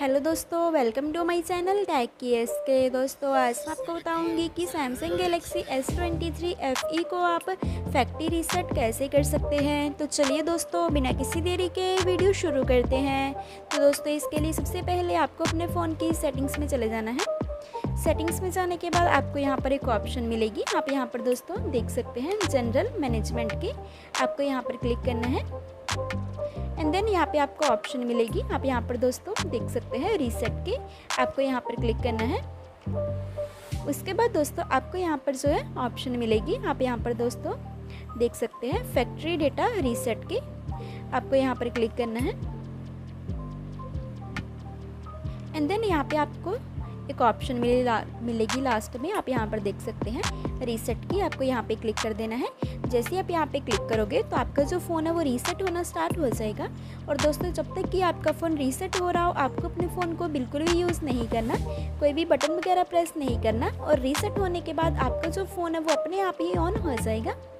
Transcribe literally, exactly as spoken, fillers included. Hello दोस्तों, welcome to my channel techy S K. दोस्तों आज मैं आपको बताऊंगी कि Samsung Galaxy S twenty three F E को आप फैक्ट्री रीसेट कैसे कर सकते हैं। तो चलिए दोस्तों, बिना किसी देरी के वीडियो शुरू करते हैं। तो दोस्तों इसके लिए सबसे पहले आपको अपने फ़ोन की सेटिंग्स में चले जाना है। सेटिंग्स में जाने के बाद आपको यहाँ पर एक ऑप्शन मिलेगी। आप यहाँ पर दोस्तों देख सकते हैं जनरल मैनेजमेंट की, आपको यहाँ पर क्लिक करना है। एंड देन यहाँ पे आपको ऑप्शन मिलेगी। आप यहाँ पर दोस्तों देख सकते हैं रीसेट की, आपको यहाँ पर क्लिक करना है। उसके बाद दोस्तों आपको यहाँ पर जो है ऑप्शन मिलेगी, आप यहाँ पर दोस्तों देख सकते हैं फैक्ट्री डेटा रीसेट की, आपको यहाँ पर क्लिक करना है। एंड देन यहाँ पे आपको एक ऑप्शन मिलेगी लास्ट में, आप यहाँ पर देख सकते हैं रीसेट की, आपको यहाँ पे क्लिक कर देना है। जैसे आप यहाँ पे क्लिक करोगे तो आपका जो फ़ोन है वो रीसेट होना स्टार्ट हो जाएगा। और दोस्तों जब तक कि आपका फ़ोन रीसेट हो रहा हो, आपको अपने फ़ोन को बिल्कुल भी यूज़ नहीं करना, कोई भी बटन वगैरह प्रेस नहीं करना। और रीसेट होने के बाद आपका जो फ़ोन है वो अपने आप ही ऑन हो जाएगा।